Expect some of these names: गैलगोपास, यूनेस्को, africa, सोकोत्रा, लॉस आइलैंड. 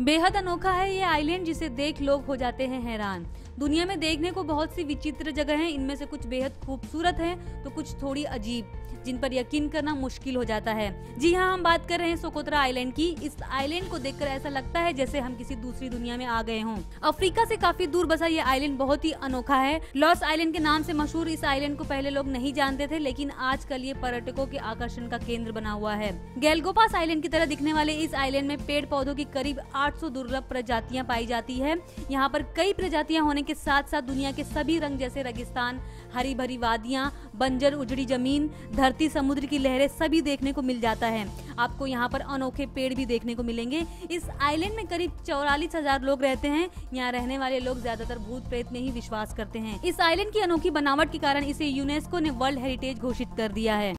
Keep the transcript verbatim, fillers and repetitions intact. बेहद अनोखा है ये आइलैंड, जिसे देख लोग हो जाते हैं हैरान। दुनिया में देखने को बहुत सी विचित्र जगह हैं, इनमें से कुछ बेहद खूबसूरत हैं तो कुछ थोड़ी अजीब, जिन पर यकीन करना मुश्किल हो जाता है। जी हाँ, हम बात कर रहे हैं सोकोत्रा आइलैंड की। इस आइलैंड को देखकर ऐसा लगता है जैसे हम किसी दूसरी दुनिया में आ गए हों। अफ्रीका से काफी दूर बसा ये आइलैंड बहुत ही अनोखा है। लॉस आइलैंड के नाम से मशहूर इस आइलैंड को पहले लोग नहीं जानते थे, लेकिन आजकल ये पर्यटकों के आकर्षण का केंद्र बना हुआ है। गैलगोपास आइलैंड की तरह दिखने वाले इस आइलैंड में पेड़ पौधों की करीब आठ सौ दुर्लभ प्रजातियाँ पाई जाती है। यहाँ पर कई प्रजातियाँ होने के साथ साथ दुनिया के सभी रंग जैसे रेगिस्तान, हरी भरी वादियाँ, बंजर उजड़ी जमीन, धरती, समुद्र की लहरें सभी देखने को मिल जाता है। आपको यहाँ पर अनोखे पेड़ भी देखने को मिलेंगे। इस आइलैंड में करीब चौवालीस हजार लोग रहते हैं। यहाँ रहने वाले लोग ज्यादातर भूत प्रेत में ही विश्वास करते हैं। इस आइलैंड की अनोखी बनावट के कारण इसे यूनेस्को ने वर्ल्ड हेरिटेज घोषित कर दिया है।